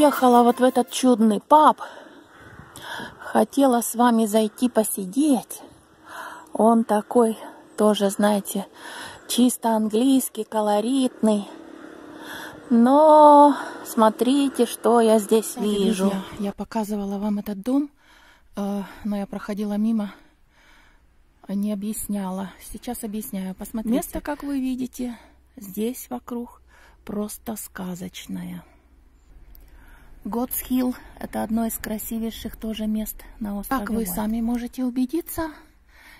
приехала вот в этот чудный паб. Хотела с вами зайти посидеть. Он такой тоже, знаете, чисто английский, колоритный. Но смотрите, что я здесь вижу. Друзья, я показывала вам этот дом, но я проходила мимо, не объясняла. Сейчас объясняю. Посмотрите. Место, как вы видите, здесь вокруг просто сказочное. Годсхилл — это одно из красивейших тоже мест на острове. Как вы сами можете убедиться,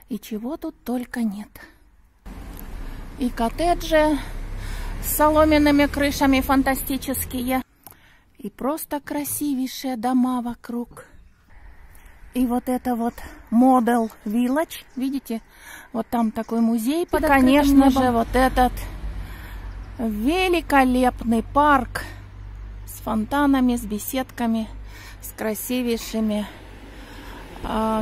и чего тут только нет. И коттеджи с соломенными крышами фантастические. И просто красивейшие дома вокруг. И вот это вот Model Village. Видите? Вот там такой музей под открытым небом. Конечно же, вот этот великолепный парк с фонтанами, с беседками, с красивейшими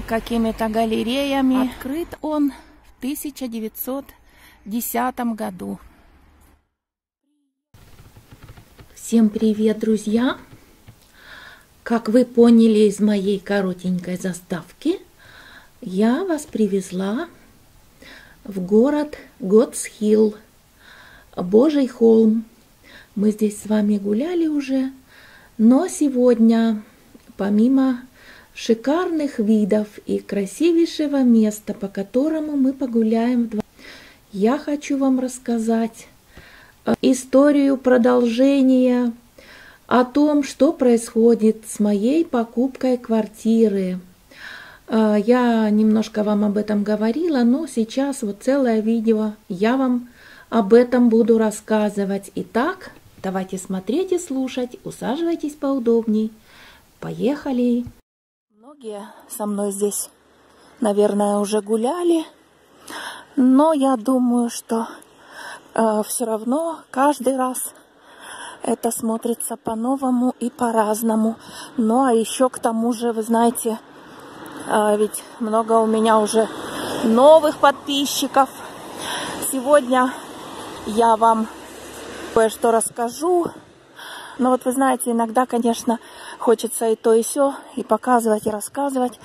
какими-то галереями. Открыт он в 1910 году. Всем привет, друзья! Как вы поняли из моей коротенькой заставки, я вас привезла в город Годсхилл, Божий холм. Мы здесь с вами гуляли уже, но сегодня, помимо шикарных видов и красивейшего места, по которому мы погуляем вдвоем, я хочу вам рассказать историю продолжения о том, что происходит с моей покупкой квартиры. Я немножко вам об этом говорила, но сейчас вот целое видео я вам об этом буду рассказывать. Итак, давайте смотреть и слушать, усаживайтесь поудобней. Поехали! Многие со мной здесь, наверное, уже гуляли, но я думаю, что все равно каждый раз это смотрится по-новому и по-разному. Ну, а еще к тому же, вы знаете, ведь много у меня уже новых подписчиков. Сегодня я вам кое-что расскажу. Но вот вы знаете, иногда, конечно, хочется и то, и сё, и показывать, и рассказывать.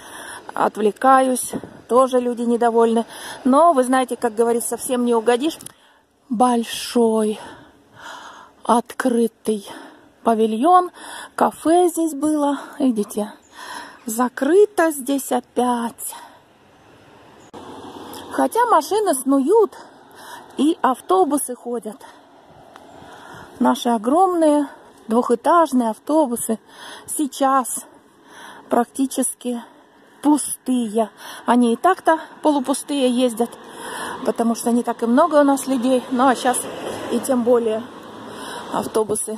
Отвлекаюсь, тоже люди недовольны. Но, вы знаете, как говорится, совсем не угодишь. Большой открытый павильон, кафе здесь было, видите, закрыто здесь опять. Хотя машины снуют и автобусы ходят. Наши огромные двухэтажные автобусы сейчас практически пустые. Они и так-то полупустые ездят, потому что не так и много у нас людей. Ну а сейчас и тем более автобусы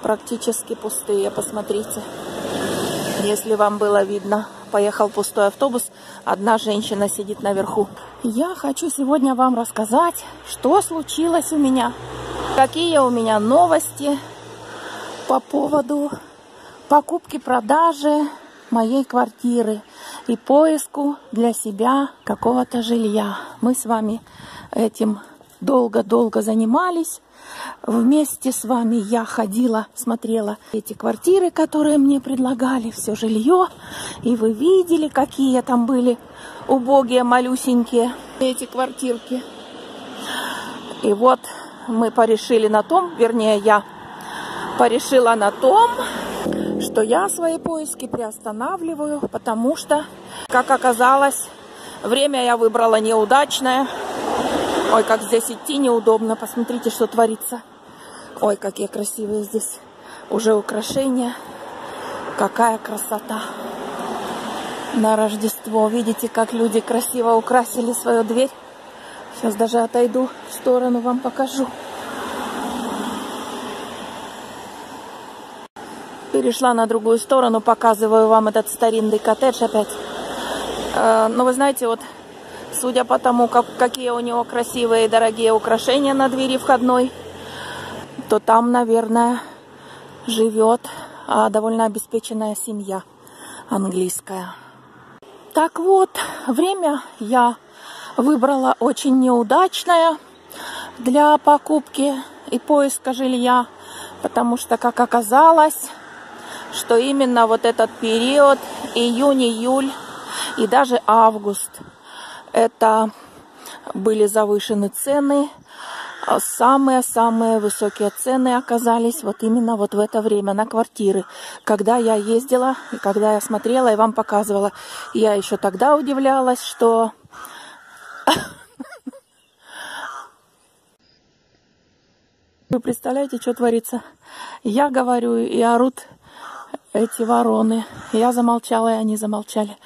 практически пустые. Посмотрите, если вам было видно, поехал пустой автобус, одна женщина сидит наверху. Я хочу сегодня вам рассказать, что случилось у меня, какие у меня новости по поводу покупки-продажи моей квартиры и поиску для себя какого-то жилья. Мы с вами этим долго-долго занимались. Вместе с вами я ходила, смотрела эти квартиры, которые мне предлагали, все жилье. И вы видели, какие там были убогие, малюсенькие эти квартирки. И вот мы порешили на том, вернее, я порешила на том, что я свои поиски приостанавливаю, потому что, как оказалось, время я выбрала неудачное. Ой, как здесь идти неудобно. Посмотрите, что творится. Ой, какие красивые здесь уже украшения. Какая красота. На Рождество. Видите, как люди красиво украсили свою дверь. Сейчас даже отойду в сторону, вам покажу. Перешла на другую сторону. Показываю вам этот старинный коттедж опять. Но вы знаете, вот судя по тому, какие у него красивые и дорогие украшения на двери входной, то там, наверное, живет довольно обеспеченная семья английская. Так вот, время я выбрала очень неудачное для покупки и поиска жилья. потому что, как оказалось, что именно вот этот период, июнь, июль и даже август, это были завышены цены, самые-самые высокие цены оказались вот именно вот в это время на квартиры. Когда я ездила, и когда я смотрела и вам показывала, я еще тогда удивлялась, что... Вы представляете, что творится? Я говорю, и орут эти вороны. Я замолчала, и они замолчали.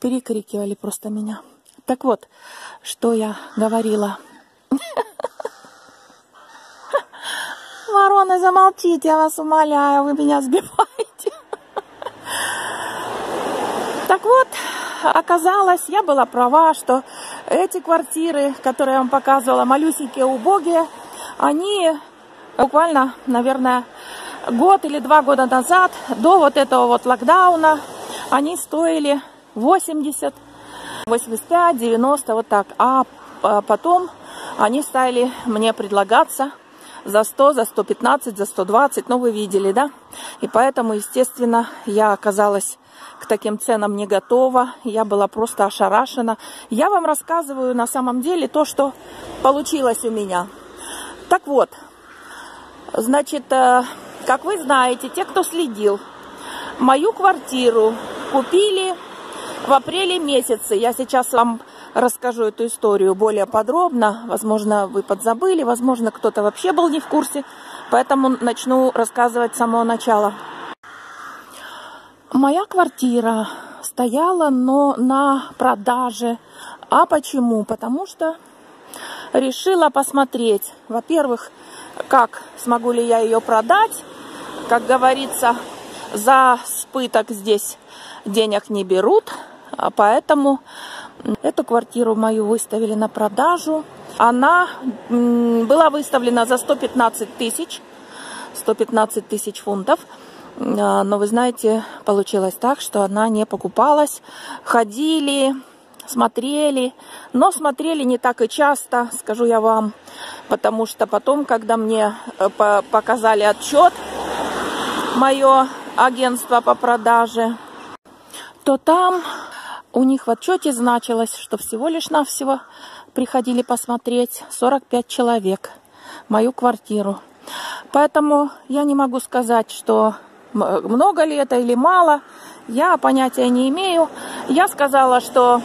Перекрикивали просто меня. Так вот, что я говорила. Вороны, замолчите, я вас умоляю, вы меня сбиваете. Так вот, оказалось, я была права, что эти квартиры, которые я вам показывала, малюсенькие, убогие, они буквально, наверное, год или 2 года назад, до вот этого вот локдауна, они стоили 80, 85, 90, вот так. А потом они стали мне предлагаться за 100, за 115, за 120, ну вы видели, да? И поэтому, естественно, я оказалась к таким ценам не готова, я была просто ошарашена. Я вам рассказываю на самом деле то, что получилось у меня. Так вот, значит, как вы знаете, те, кто следил, мою квартиру купили в апреле месяце. Я сейчас вам расскажу эту историю более подробно. Возможно, вы подзабыли, возможно, кто-то вообще был не в курсе. Поэтому начну рассказывать с самого начала. Моя квартира стояла, но на продаже. А почему? Потому что решила посмотреть, во-первых, как смогу ли я ее продать. Как говорится, за спыток здесь денег не берут, поэтому эту квартиру мою выставили на продажу. Она была выставлена за 115 тысяч фунтов. Но вы знаете, получилось так, что она не покупалась. Ходили, смотрели, но смотрели не так и часто, скажу я вам. Потому что потом, когда мне показали отчет, мое агентство по продаже, то там у них в отчете значилось, что всего лишь навсего приходили посмотреть 45 человек мою квартиру. Поэтому я не могу сказать, что много ли это или мало, я понятия не имею. Я сказала, что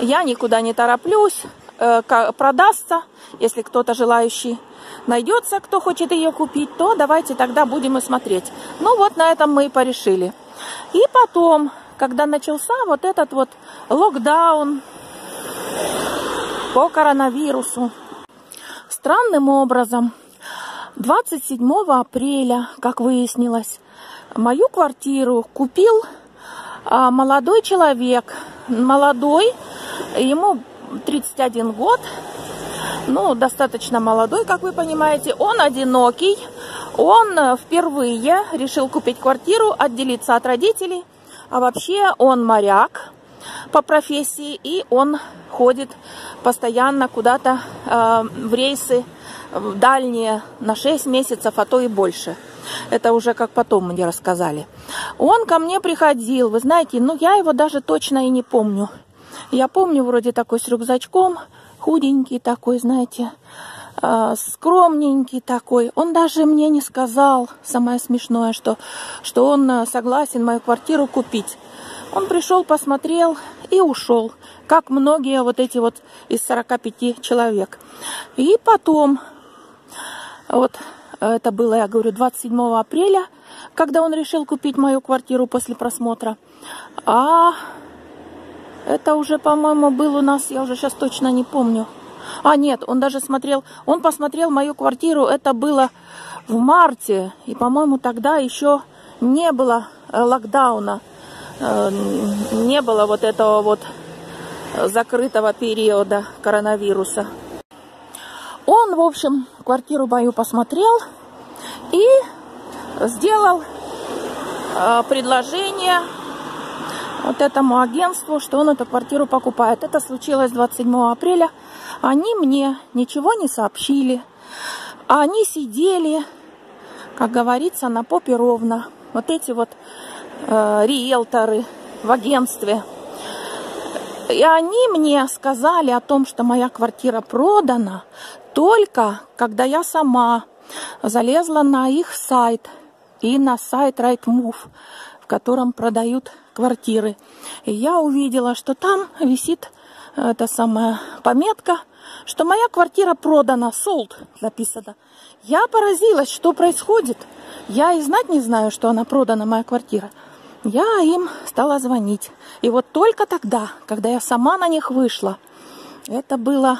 я никуда не тороплюсь, продастся, если кто-то желающий найдется, кто хочет ее купить, то давайте тогда будем и смотреть. Ну вот на этом мы и порешили. И потом, когда начался вот этот вот локдаун по коронавирусу, странным образом 27 апреля, как выяснилось, мою квартиру купил молодой человек. Молодой, ему 31 год, ну, достаточно молодой, как вы понимаете. Он одинокий, он впервые решил купить квартиру, отделиться от родителей. А вообще он моряк по профессии, и он ходит постоянно куда-то в рейсы дальние на 6 месяцев, а то и больше. Это уже как потом мне рассказали. Он ко мне приходил, вы знаете, ну я его даже точно и не помню. Я помню, вроде такой с рюкзачком, худенький такой, знаете, скромненький такой. Он даже мне не сказал, самое смешное, что он согласен мою квартиру купить. Он пришел, посмотрел и ушел, как многие вот эти вот из 45 человек. И потом, вот это было, я говорю, 27 апреля, когда он решил купить мою квартиру после просмотра. А это уже, по-моему, был у нас, я уже сейчас точно не помню. А нет, он даже смотрел, он посмотрел мою квартиру, это было в марте. И, по-моему, тогда еще не было локдауна, не было вот этого вот закрытого периода коронавируса. Он, в общем, квартиру мою посмотрел и сделал предложение вот этому агентству, что он эту квартиру покупает. Это случилось 27 апреля. Они мне ничего не сообщили. Они сидели, как говорится, на попе ровно. Вот эти вот риэлторы в агентстве. И они мне сказали о том, что моя квартира продана, только когда я сама залезла на их сайт и на сайт Rightmove, в котором продают квартиры. И я увидела, что там висит эта самая пометка, что моя квартира продана, sold написано. Я поразилась, что происходит. Я и знать не знаю, что она продана, моя квартира. Я им стала звонить. И вот только тогда, когда я сама на них вышла, это было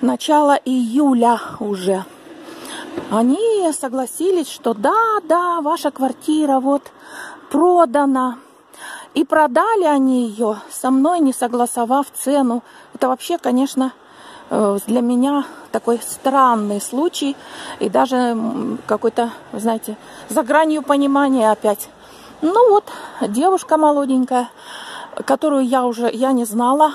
начало июля уже, они согласились, что да, ваша квартира вот продана. И продали они ее, со мной не согласовав цену. Это вообще, конечно, для меня такой странный случай. И даже какой-то, знаете, за гранью понимания опять. Ну вот, девушка молоденькая, которую я не знала.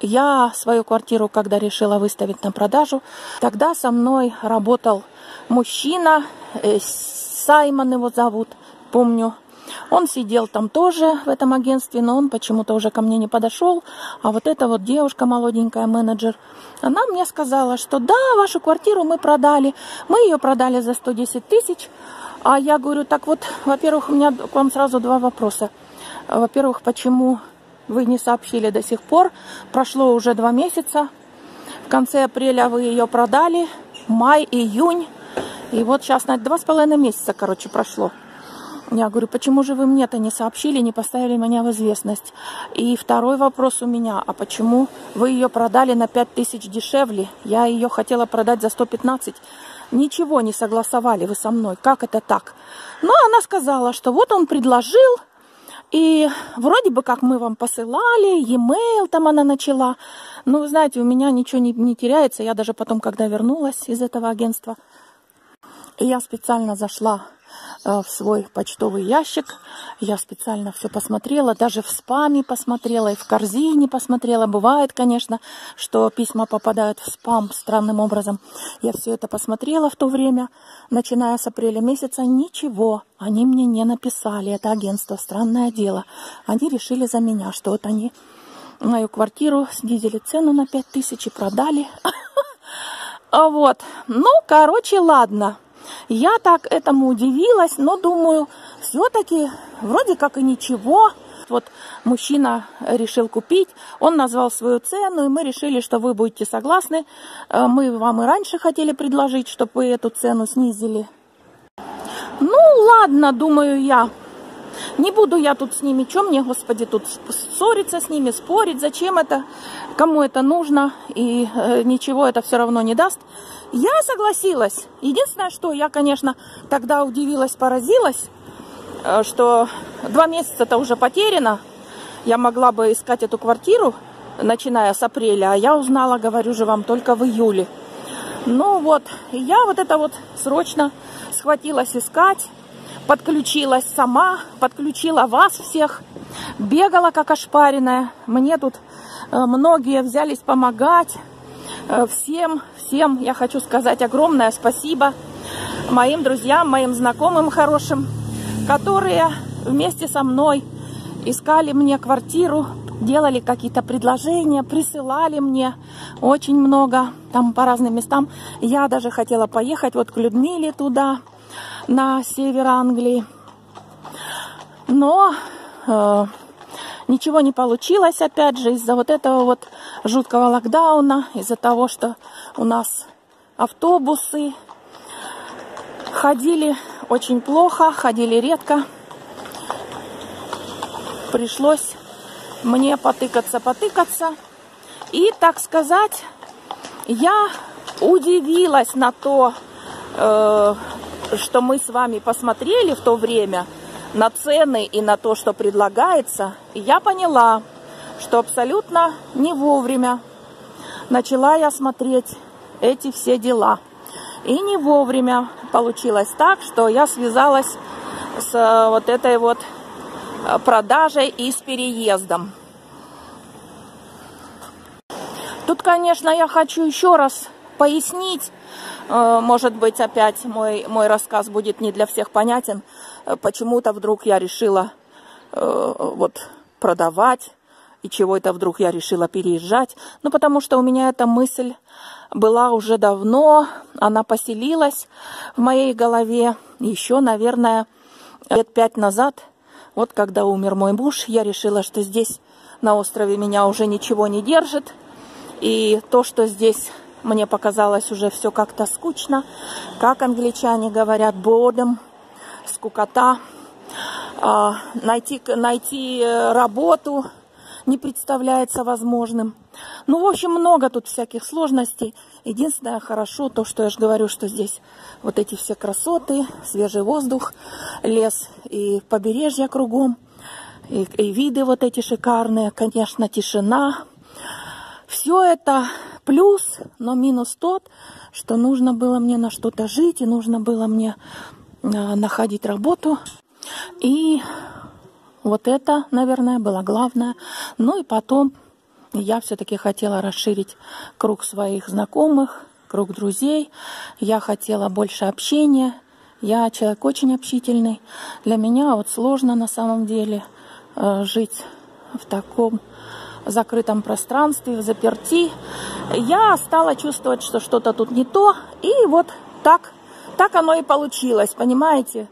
Я свою квартиру, когда решила выставить на продажу, тогда со мной работал мужчина, Саймон его зовут, помню. Он сидел там тоже, в этом агентстве, но он почему-то уже ко мне не подошел. А вот эта вот девушка молоденькая, менеджер, она мне сказала, что да, вашу квартиру мы продали. Мы ее продали за 110 тысяч. А я говорю, так вот, во-первых, у меня к вам сразу два вопроса. Во-первых, почему вы не сообщили до сих пор? Прошло уже 2 месяца. В конце апреля вы ее продали. Май, июнь. И вот сейчас, на 2,5 месяца, короче, прошло. Я говорю, почему же вы мне-то не сообщили, не поставили меня в известность? И второй вопрос у меня, а почему вы ее продали на 5 тысяч дешевле? Я ее хотела продать за 115. Ничего не согласовали вы со мной, как это так? Но она сказала, что вот он предложил, и вроде бы как мы вам посылали, e-mail там она начала. Ну, вы знаете, у меня ничего не теряется, я даже потом, когда вернулась из этого агентства, я специально зашла в свой почтовый ящик. Я специально все посмотрела, даже в спаме посмотрела и в корзине посмотрела. Бывает, конечно, что письма попадают в спам странным образом. Я все это посмотрела в то время, начиная с апреля месяца. Ничего они мне не написали, это агентство, странное дело. Они решили за меня, что вот они мою квартиру снизили цену на 5000 и продали. Вот, ну, короче, ладно. Я так этому удивилась, но думаю, все-таки вроде как и ничего. Вот мужчина решил купить, он назвал свою цену, и мы решили, что вы будете согласны. Мы вам и раньше хотели предложить, чтобы вы эту цену снизили. Ну ладно, думаю я. Не буду я тут с ними, что мне, господи, тут ссориться с ними, спорить, зачем это, кому это нужно, и ничего это все равно не даст. Я согласилась. Единственное, что я, конечно, тогда удивилась, поразилась, что 2 месяца-то уже потеряно. Я могла бы искать эту квартиру, начиная с апреля, а я узнала, говорю же вам, только в июле. Ну вот, я вот это вот срочно схватилась искать. Подключилась сама, подключила вас всех, бегала как ошпаренная. Мне тут многие взялись помогать. Всем я хочу сказать огромное спасибо моим друзьям, моим знакомым хорошим, которые вместе со мной искали мне квартиру, делали какие-то предложения, присылали мне очень много там по разным местам. Я даже хотела поехать вот к Людмиле туда, на север Англии. Но ничего не получилось, опять же, из-за вот этого вот жуткого локдауна, из-за того, что у нас автобусы ходили очень плохо, ходили редко. Пришлось мне потыкаться. И, так сказать, я удивилась на то, что мы с вами посмотрели в то время на цены и на то, что предлагается, и я поняла, что абсолютно не вовремя начала я смотреть эти все дела. И не вовремя получилось так, что я связалась с вот этой вот продажей и с переездом. Тут, конечно, я хочу еще раз пояснить. Может быть, опять мой рассказ будет не для всех понятен. Почему-то вдруг я решила продавать, и чего-то вдруг я решила переезжать. Ну, потому что у меня эта мысль была уже давно, она поселилась в моей голове еще, наверное, лет 5 назад. Вот когда умер мой муж, я решила, что здесь на острове меня уже ничего не держит. И то, что здесь мне показалось уже все как-то скучно, как англичане говорят, boredom, скукота, найти работу не представляется возможным. Ну, в общем, много тут всяких сложностей. Единственное, хорошо то, что я же говорю, что здесь вот эти все красоты, свежий воздух, лес и побережье кругом, и виды вот эти шикарные, конечно, тишина. Все это плюс, но минус тот, что нужно было мне на что-то жить, и нужно было мне находить работу. И вот это, наверное, было главное. Ну и потом я все-таки хотела расширить круг своих знакомых, круг друзей. Я хотела больше общения. Я человек очень общительный. Для меня вот сложно на самом деле жить в таком закрытом пространстве, в заперти. Я стала чувствовать, что что-то тут не то. И вот так оно и получилось, понимаете?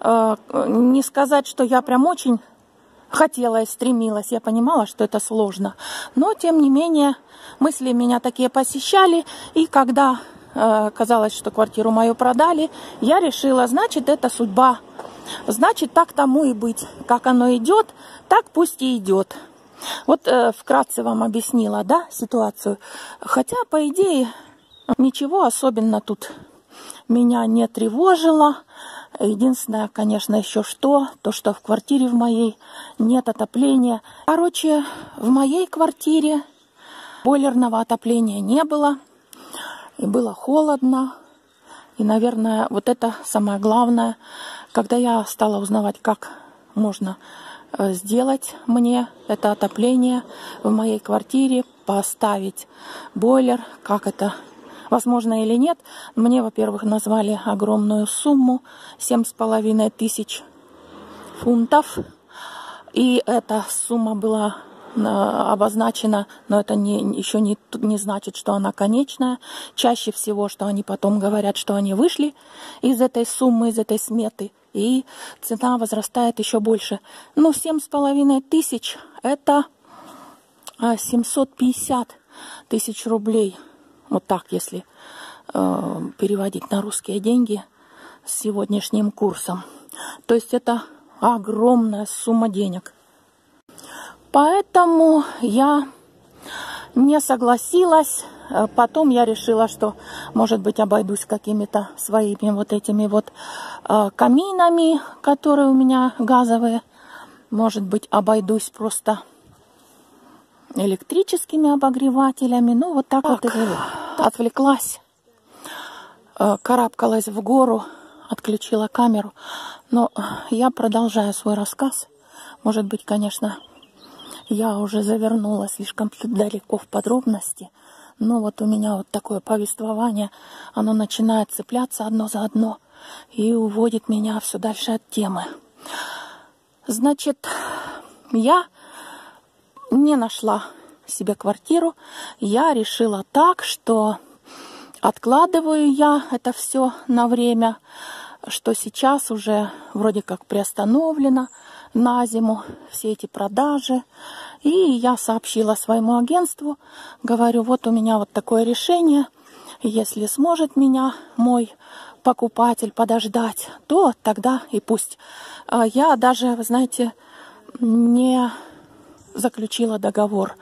Не сказать, что я прям очень хотела и стремилась. Я понимала, что это сложно. Но, тем не менее, мысли меня такие посещали. И когда казалось, что квартиру мою продали, я решила, значит, это судьба. Значит, так тому и быть. Как оно идет, так пусть и идет. Вот вкратце вам объяснила, да, ситуацию. Хотя, по идее, ничего особенно тут меня не тревожило. Единственное, конечно, еще то, что в квартире в моей нет отопления. Короче, в моей квартире бойлерного отопления не было. И было холодно. И, наверное, вот это самое главное. Когда я стала узнавать, как можно сделать мне это отопление в моей квартире, поставить бойлер, как это возможно или нет, мне, во-первых, назвали огромную сумму, 7500 фунтов. И эта сумма была обозначена, но это еще не значит, что она конечная. Чаще всего, что они потом говорят, что они вышли из этой суммы, из этой сметы, и цена возрастает еще больше. Но 7500 это 750 тысяч рублей. Вот так, если переводить на русские деньги с сегодняшним курсом. То есть это огромная сумма денег. Поэтому я не согласилась. Потом я решила, что, может быть, обойдусь какими-то своими вот этими вот каминами, которые у меня газовые. Может быть, обойдусь просто электрическими обогревателями. Ну, вот так вот и живу. Отвлеклась, карабкалась в гору, отключила камеру. Но я продолжаю свой рассказ. Может быть, конечно, я уже завернула слишком далеко в подробности. Но вот у меня вот такое повествование, оно начинает цепляться одно за одно и уводит меня все дальше от темы. Значит, я не нашла себе квартиру. Я решила так, что откладываю я это все на время, что сейчас уже вроде как приостановлено на зиму все эти продажи. И я сообщила своему агентству, говорю, вот у меня вот такое решение, если сможет меня мой покупатель подождать, то тогда и пусть. Я даже, вы знаете, не заключила договор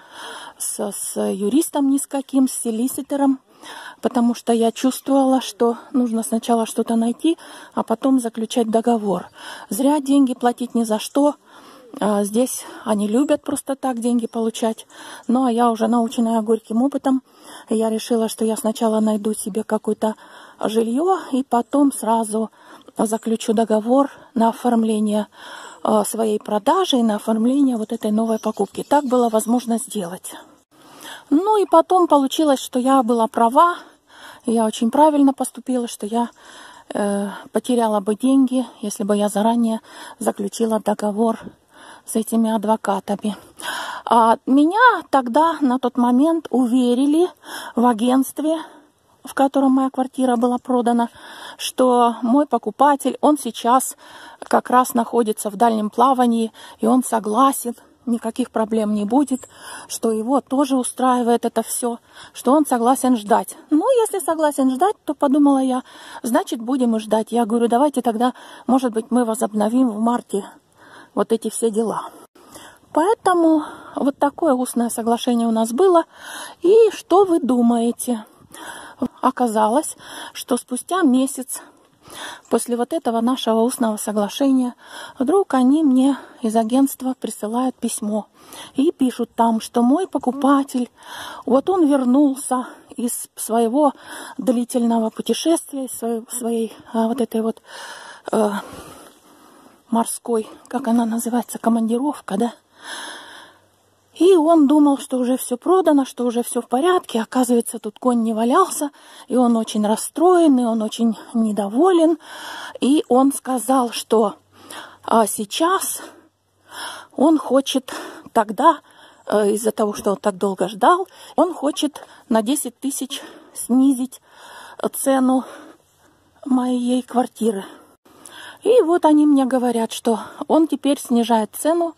с юристом ни с каким, с солиситором, потому что я чувствовала, что нужно сначала что-то найти, а потом заключать договор. Зря деньги платить ни за что. Здесь они любят просто так деньги получать. Ну, а я уже наученная горьким опытом, я решила, что я сначала найду себе какое-то жилье и потом сразу заключу договор на оформление своей продажи и на оформление вот этой новой покупки. Так было возможно сделать. Ну и потом получилось, что я была права. я очень правильно поступила, что я потеряла бы деньги, если бы я заранее заключила договор с этими адвокатами. А меня тогда на тот момент уверили в агентстве, в котором моя квартира была продана, что мой покупатель, он сейчас как раз находится в дальнем плавании, и он согласен, никаких проблем не будет, что его тоже устраивает это все, что он согласен ждать. Ну, если согласен ждать, то, подумала я, значит, будем и ждать. Я говорю, давайте тогда, может быть, мы возобновим в марте вот эти все дела. Поэтому вот такое устное соглашение у нас было. И что вы думаете? Оказалось, что спустя месяц после вот этого нашего устного соглашения вдруг они мне из агентства присылают письмо и пишут там, что мой покупатель, вот он вернулся из своего длительного путешествия, из своей вот этой вот морской, как она называется, командировка, да? И он думал, что уже все продано, что уже все в порядке. Оказывается, тут конь не валялся, и он очень расстроен, и он очень недоволен. И он сказал, что сейчас он хочет тогда, из-за того, что он так долго ждал, он хочет на 10 тысяч снизить цену моей квартиры. И вот они мне говорят, что он теперь снижает цену,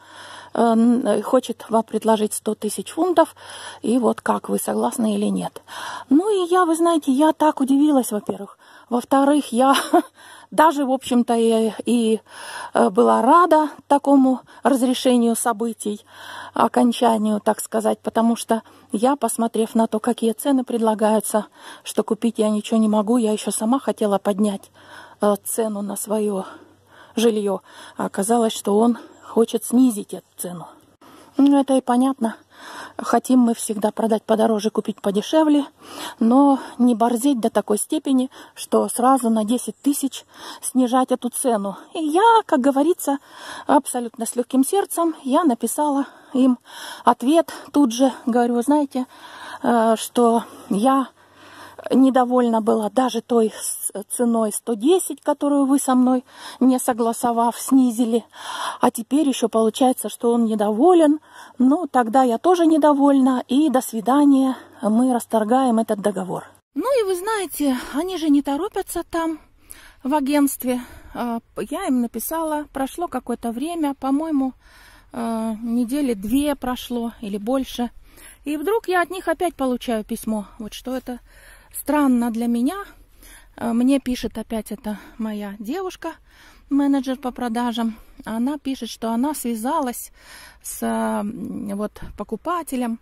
хочет вам предложить 100 тысяч фунтов, и вот как, вы согласны или нет. Ну и я, вы знаете, я так удивилась, во-первых. Во-вторых, я даже, в общем-то, и была рада такому разрешению событий, окончанию, так сказать, потому что я, посмотрев на то, какие цены предлагаются, что купить я ничего не могу, я еще сама хотела поднять цену на свое жилье, а оказалось, что он хочет снизить эту цену. Ну, это и понятно. Хотим мы всегда продать подороже, купить подешевле, но не борзеть до такой степени, что сразу на 10 тысяч снижать эту цену. И я, как говорится, абсолютно с легким сердцем, я написала им ответ тут же. Говорю, вы знаете, что я недовольна была даже той ценой 110, которую вы со мной, не согласовав, снизили. А теперь еще получается, что он недоволен. Ну, тогда я тоже недовольна. И до свидания. Мы расторгаем этот договор. Ну и вы знаете, они же не торопятся там в агентстве. Я им написала. Прошло какое-то время. По-моему, недели две прошло или больше. И вдруг я от них опять получаю письмо. Вот что это странно для меня. Мне пишет опять это моя девушка, менеджер по продажам. Она пишет, что она связалась с вот покупателем.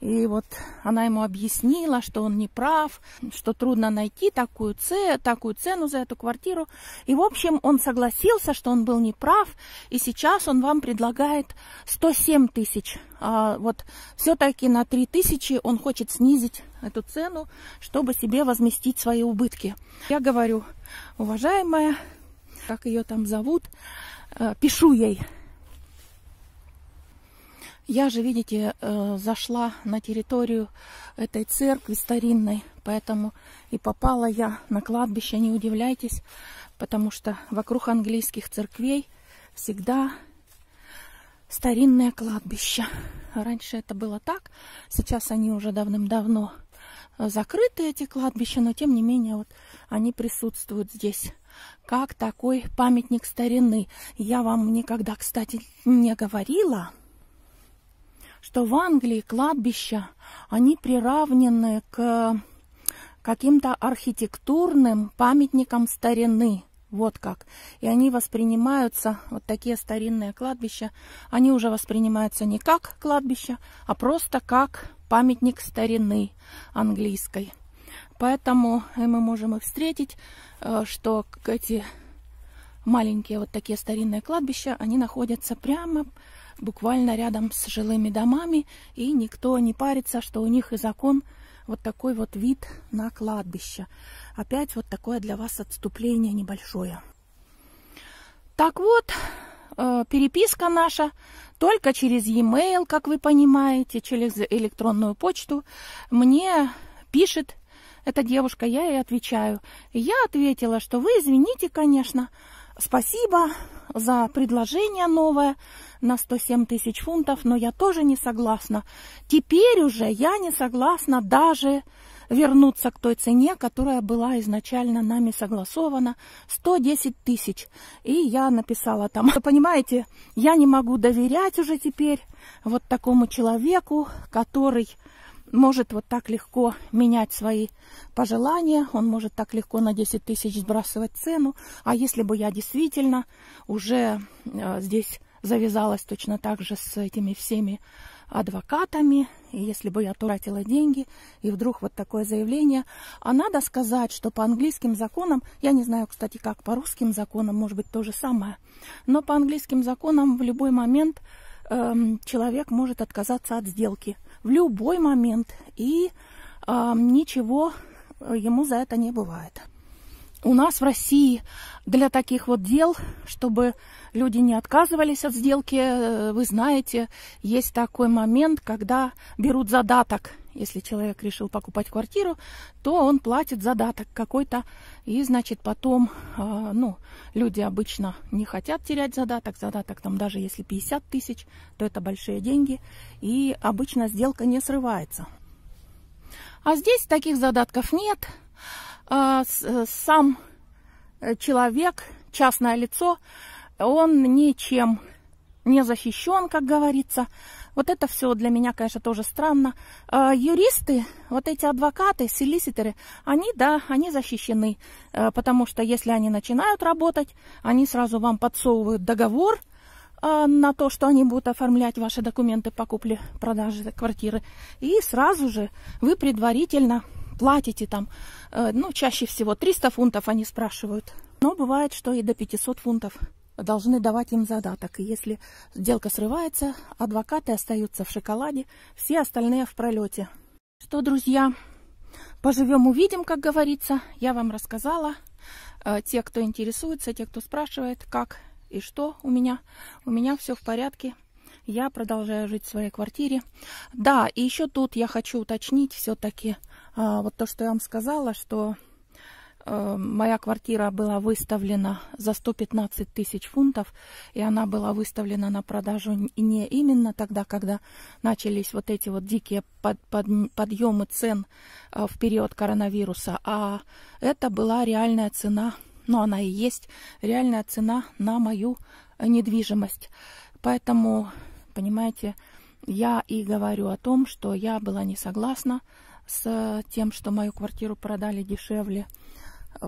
И вот она ему объяснила, что он не прав, что трудно найти такую цену за эту квартиру. И, в общем, он согласился, что он был не прав. И сейчас он вам предлагает 107 тысяч. А вот все-таки на 3 тысячи он хочет снизить эту цену, чтобы себе возместить свои убытки. Я говорю, уважаемая, как ее там зовут, пишу ей. Я же, видите, зашла на территорию этой церкви старинной, поэтому и попала я на кладбище, не удивляйтесь, потому что вокруг английских церквей всегда старинное кладбище. Раньше это было так, сейчас они уже давным-давно закрыты, эти кладбища, но тем не менее вот они присутствуют здесь как такой памятник старины. Я вам никогда, кстати, не говорила, что в Англии кладбища, они приравнены к каким-то архитектурным памятникам старины. Вот как. И они воспринимаются, вот такие старинные кладбища, они уже воспринимаются не как кладбища, а просто как памятник старины английской. Поэтому мы можем и встретить, что эти маленькие вот такие старинные кладбища, они находятся прямо буквально рядом с жилыми домами, и никто не парится, что у них и закон вот такой вот вид на кладбище. Опять вот такое для вас отступление небольшое. Так вот, переписка наша только через e-mail, как вы понимаете, через электронную почту мне пишет эта девушка, я ей отвечаю. И я ответила, что вы извините, конечно, спасибо за предложение новое на 107 тысяч фунтов, но я тоже не согласна. Теперь уже я не согласна даже вернуться к той цене, которая была изначально нами согласована, 110 тысяч. И я написала там, что, понимаете, я не могу доверять уже теперь вот такому человеку, который может вот так легко менять свои пожелания, он может так легко на 10 тысяч сбрасывать цену. А если бы я действительно уже здесь завязалась точно так же с этими всеми адвокатами, и если бы я тратила деньги, и вдруг вот такое заявление. А надо сказать, что по английским законам, я не знаю, кстати, как по русским законам, может быть, то же самое, но по английским законам в любой момент человек может отказаться от сделки. В любой момент. И ничего ему за это не бывает. У нас в России для таких вот дел, чтобы люди не отказывались от сделки, вы знаете, есть такой момент, когда берут задаток. Если человек решил покупать квартиру, то он платит задаток какой-то. И, значит, потом, ну, люди обычно не хотят терять задаток. Задаток там даже если 50 тысяч, то это большие деньги. И обычно сделка не срывается. А здесь таких задатков нет. Сам человек, частное лицо, он ничем не защищен, как говорится. Вот это все для меня, конечно, тоже странно. Юристы, вот эти адвокаты, солиситоры, они, да, они защищены. Потому что если они начинают работать, они сразу вам подсовывают договор на то, что они будут оформлять ваши документы по купле-продаже квартиры. И сразу же вы предварительно платите там, ну, чаще всего 300 фунтов они спрашивают. Но бывает, что и до 500 фунтов должны давать им задаток. И если сделка срывается, адвокаты остаются в шоколаде, все остальные в пролете. Что, друзья, поживем, увидим, как говорится. Я вам рассказала. Те, кто интересуется, те, кто спрашивает, как и что у меня все в порядке. Я продолжаю жить в своей квартире. Да, и еще тут я хочу уточнить все-таки вот то, что я вам сказала, что моя квартира была выставлена за 115 тысяч фунтов, и она была выставлена на продажу не именно тогда, когда начались вот эти вот дикие подъемы цен в период коронавируса, а это была реальная цена, ну, она и есть реальная цена на мою недвижимость. Поэтому, понимаете, я и говорю о том, что я была не согласна с тем, что мою квартиру продали дешевле.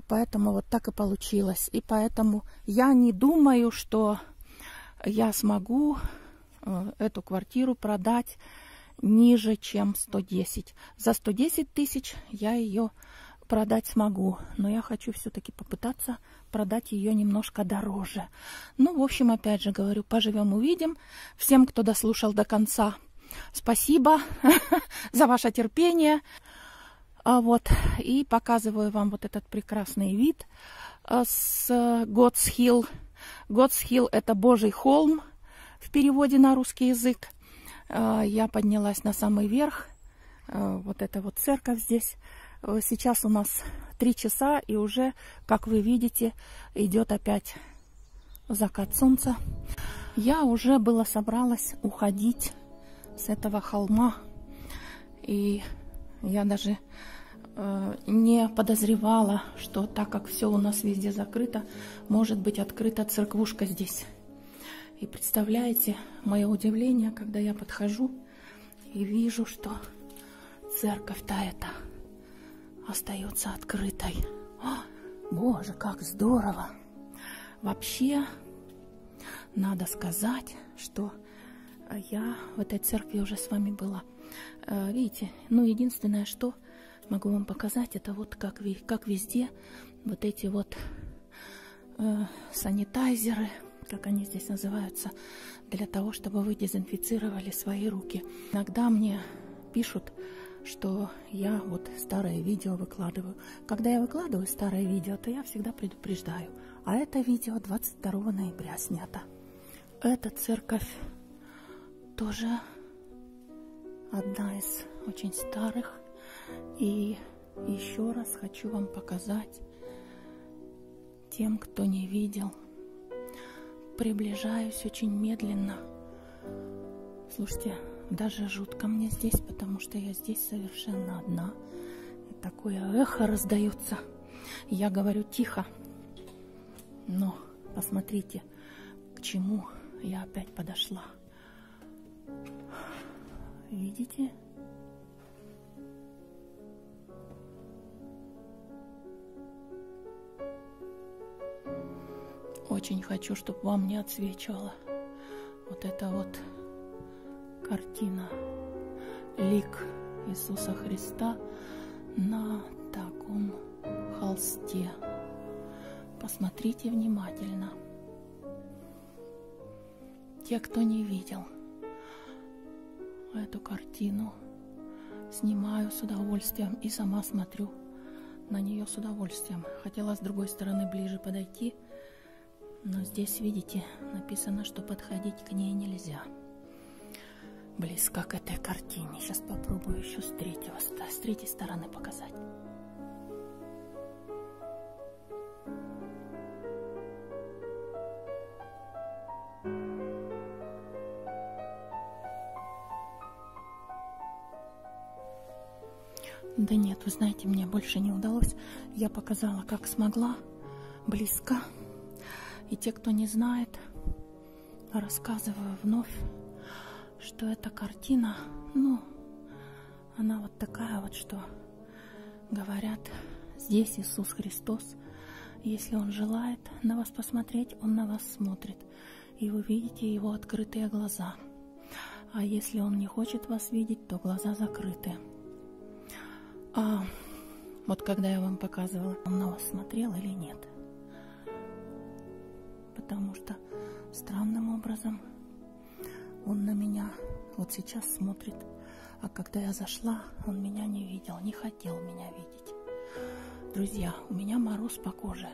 Поэтому вот так и получилось. И поэтому я не думаю, что я смогу эту квартиру продать ниже, чем 110. За 110 тысяч я ее продать смогу, но я хочу все-таки попытаться продать ее немножко дороже. Ну, в общем, опять же говорю, поживем, увидим. Всем, кто дослушал до конца, спасибо за ваше терпение. Вот, и показываю вам вот этот прекрасный вид с Годсхилл. Годсхилл – это Божий холм в переводе на русский язык. Я поднялась на самый верх. Вот эта вот церковь здесь. Сейчас у нас 3 часа, и уже, как вы видите, идет опять закат солнца. Я уже была собралась уходить с этого холма, и я даже не подозревала, что так как все у нас везде закрыто, может быть открыта церквушка здесь. И представляете, мое удивление, когда я подхожу и вижу, что церковь-то эта остается открытой. О, боже, как здорово! Вообще, надо сказать, что я в этой церкви уже с вами была. Видите, ну, единственное, что могу вам показать, это вот как везде вот эти вот санитайзеры, как они здесь называются, для того, чтобы вы дезинфицировали свои руки. Иногда мне пишут, что я вот старое видео выкладываю. Когда я выкладываю старое видео, то я всегда предупреждаю. А это видео 22 ноября снято. Эта церковь тоже одна из очень старых. И Еще раз хочу вам показать, тем, кто не видел. Приближаюсь очень медленно. Слушайте, даже жутко мне здесь, потому что я здесь совершенно одна. Такое эхо раздается. Я говорю тихо. Но посмотрите, к чему я опять подошла. Видите? Очень хочу, чтобы вам не отсвечивала вот эта вот картина. Лик Иисуса Христа на таком холсте. Посмотрите внимательно. Те, кто не видел эту картину, снимаю с удовольствием и сама смотрю на нее с удовольствием. Хотела с другой стороны ближе подойти. Но здесь, видите, написано, что подходить к ней нельзя. Близко к этой картине. Сейчас попробую еще с третьей стороны показать. Да нет, вы знаете, мне больше не удалось. Я показала, как смогла, близко. И те, кто не знает, рассказываю вновь, что эта картина, ну, она вот такая вот, что говорят, здесь Иисус Христос, если Он желает на вас посмотреть, Он на вас смотрит, и вы видите Его открытые глаза, а если Он не хочет вас видеть, то глаза закрыты. А вот когда я вам показывала, Он на вас смотрел или нет? Потому что странным образом он на меня вот сейчас смотрит, а когда я зашла, он меня не видел, не хотел меня видеть. Друзья, у меня мороз по коже,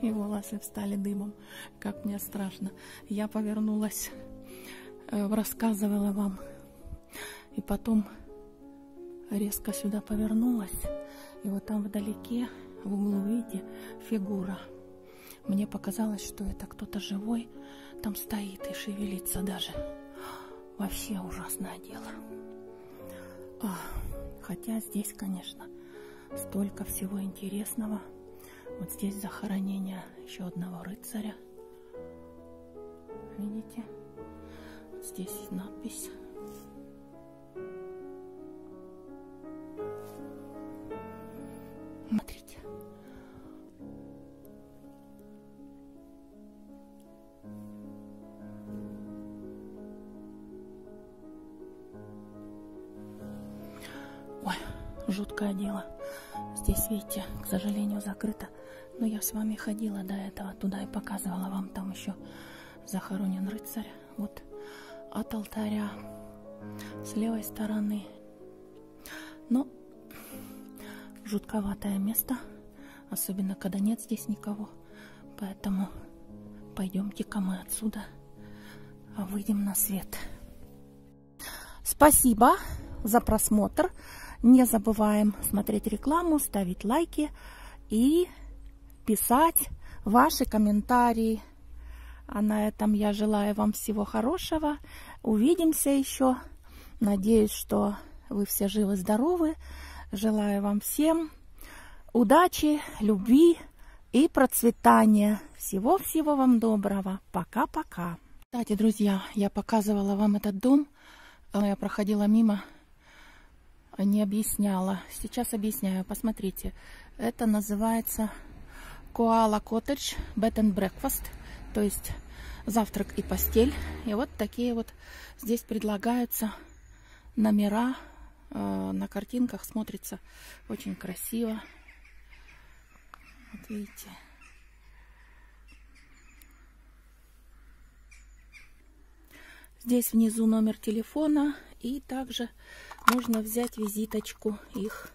и волосы встали дымом, как мне страшно. Я повернулась, рассказывала вам, и потом резко сюда повернулась, и вот там вдалеке, в углу, видите, фигура. Мне показалось, что это кто-то живой, там стоит и шевелится даже. Вообще ужасное дело. Хотя здесь, конечно, столько всего интересного. Вот здесь захоронение еще одного рыцаря. Видите? Здесь надпись. Смотрите. Жуткое дело. Здесь, видите, к сожалению, закрыто. Но я с вами ходила до этого туда и показывала вам. Там еще захоронен рыцарь. Вот от алтаря с левой стороны. Но жутковатое место. Особенно, когда нет здесь никого. Поэтому пойдемте-ка мы отсюда выйдем на свет. Спасибо за просмотр. Не забываем смотреть рекламу, ставить лайки и писать ваши комментарии. А на этом я желаю вам всего хорошего. Увидимся еще. Надеюсь, что вы все живы-здоровы. Желаю вам всем удачи, любви и процветания. Всего-всего вам доброго. Пока-пока. Кстати, друзья, я показывала вам этот дом. Я проходила мимо. Не объясняла. Сейчас объясняю. Посмотрите. Это называется Koala Cottage Bed and Breakfast. То есть завтрак и постель. И вот такие вот здесь предлагаются номера. На картинках смотрится очень красиво. Вот видите. Здесь внизу номер телефона. И также можно взять визиточку их.